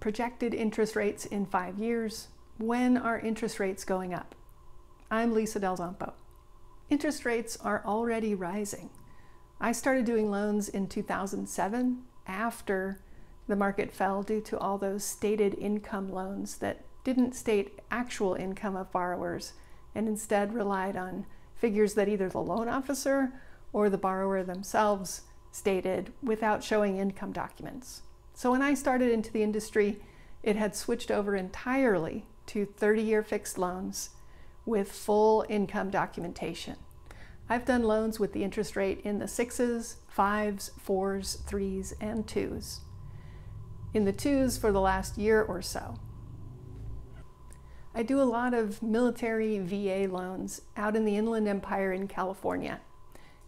Projected interest rates in 5 years. When are interest rates going up? I'm Lisa Del Zampo. Interest rates are already rising. I started doing loans in 2007 after the market fell due to all those stated income loans that didn't state actual income of borrowers and instead relied on figures that either the loan officer or the borrower themselves stated without showing income documents. So when I started into the industry, it had switched over entirely to 30-year fixed loans with full income documentation. I've done loans with the interest rate in the 6s, 5s, 4s, 3s, and 2s. In the 2s for the last year or so. I do a lot of military VA loans out in the Inland Empire in California.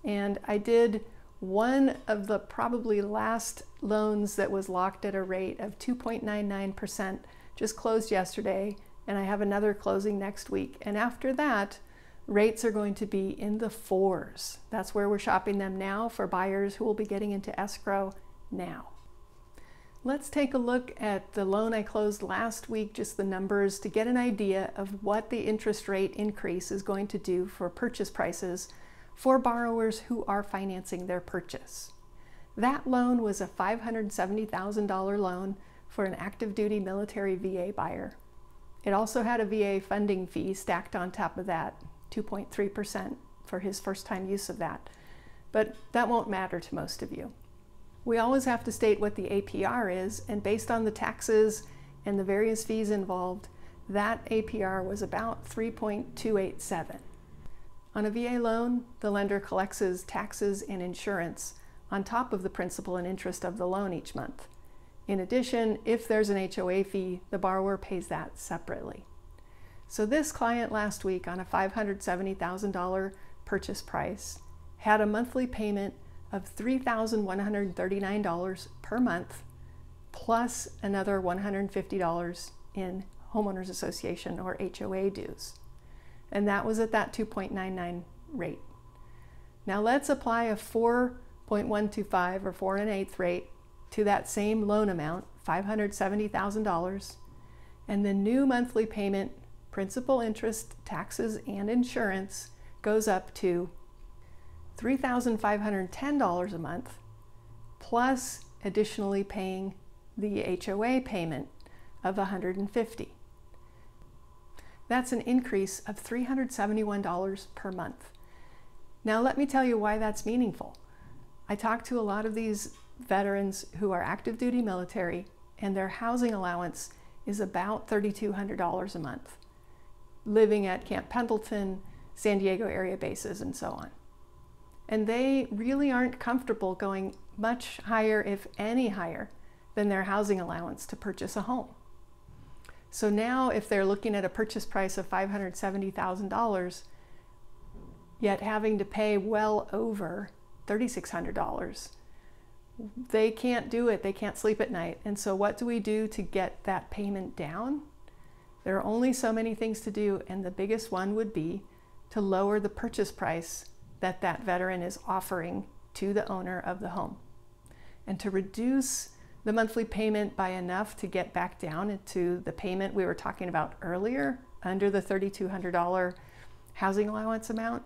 And I did one of the probably last loans that was locked at a rate of 2.99%, just closed yesterday, and I have another closing next week. And after that, rates are going to be in the 4s. That's where we're shopping them now for buyers who will be getting into escrow now. Let's take a look at the loan I closed last week, just the numbers, to get an idea of what the interest rate increase is going to do for purchase prices for borrowers who are financing their purchase. That loan was a $570,000 loan for an active duty military VA buyer. It also had a VA funding fee stacked on top of that, 2.3% for his first time use of that, but that won't matter to most of you. We always have to state what the APR is, and based on the taxes and the various fees involved, that APR was about 3.287. On a VA loan, the lender collects his taxes and insurance on top of the principal and interest of the loan each month. In addition, if there's an HOA fee, the borrower pays that separately. So this client last week on a $570,000 purchase price had a monthly payment of $3,139 per month, plus another $150 in homeowners association or HOA dues. And that was at that 2.99 rate. Now let's apply a 4.125 or 4 1/8 rate to that same loan amount, $570,000, and the new monthly payment, principal, interest, taxes, and insurance goes up to $3,510 a month, plus additionally paying the HOA payment of $150. That's an increase of $371 per month. Now let me tell you why that's meaningful. I talk to a lot of these veterans who are active duty military, and their housing allowance is about $3,200 a month, living at Camp Pendleton, San Diego area bases, and so on. And they really aren't comfortable going much higher, if any higher, than their housing allowance to purchase a home. So now if they're looking at a purchase price of $570,000, yet having to pay well over $3,600, they can't do it, they can't sleep at night. And so what do we do to get that payment down? There are only so many things to do, and the biggest one would be to lower the purchase price that that veteran is offering to the owner of the home, and to reduce the monthly payment by enough to get back down into the payment we were talking about earlier, under the $3,200 housing allowance amount.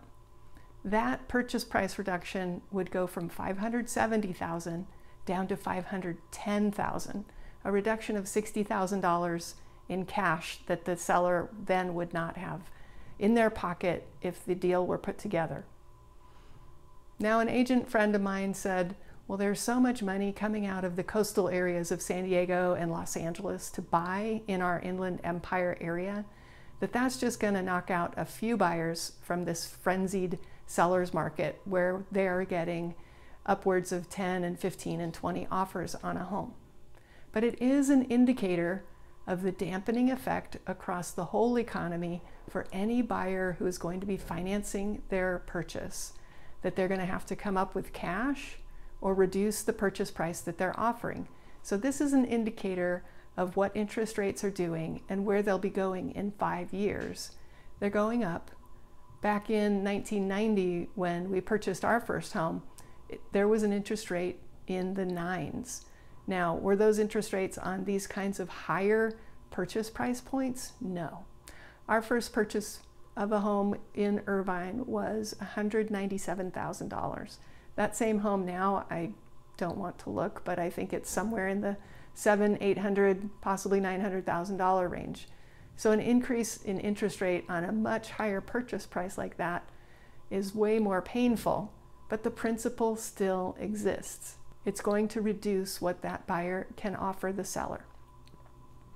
That purchase price reduction would go from $570,000 down to $510,000, a reduction of $60,000 in cash that the seller then would not have in their pocket if the deal were put together. Now, an agent friend of mine said, well, there's so much money coming out of the coastal areas of San Diego and Los Angeles to buy in our Inland Empire area that that's just going to knock out a few buyers from this frenzied seller's market where they are getting upwards of 10 and 15 and 20 offers on a home. But it is an indicator of the dampening effect across the whole economy for any buyer who is going to be financing their purchase, that they're going to have to come up with cash or reduce the purchase price that they're offering. So this is an indicator of what interest rates are doing and where they'll be going in 5 years. They're going up. Back in 1990, when we purchased our first home, there was an interest rate in the 9s. Now, were those interest rates on these kinds of higher purchase price points? No. Our first purchase of a home in Irvine was $197,000. That same home now, I don't want to look, but I think it's somewhere in the $700,000, $800,000, possibly $900,000 range. So an increase in interest rate on a much higher purchase price like that is way more painful, but the principle still exists. It's going to reduce what that buyer can offer the seller.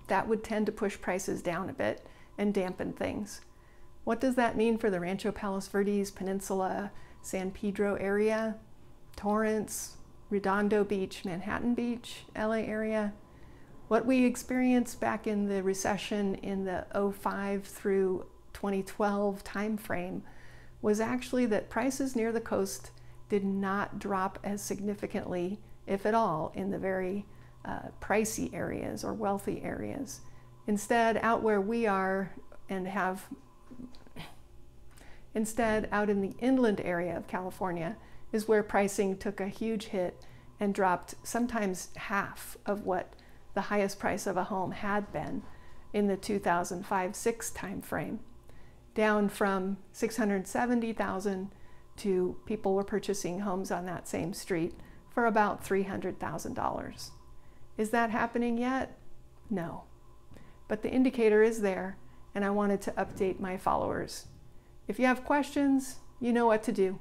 That would tend to push prices down a bit and dampen things. What does that mean for the Rancho Palos Verdes, Peninsula, San Pedro area, Torrance, Redondo Beach, Manhattan Beach, LA area? What we experienced back in the recession in the 2005 through 2012 timeframe was actually that prices near the coast did not drop as significantly, if at all, in the very pricey areas or wealthy areas. Instead, out in the inland area of California is where pricing took a huge hit and dropped sometimes half of what the highest price of a home had been in the 2005-06 timeframe, down from $670,000 to people were purchasing homes on that same street for about $300,000. Is that happening yet? No. But the indicator is there, and I wanted to update my followers. If you have questions, you know what to do.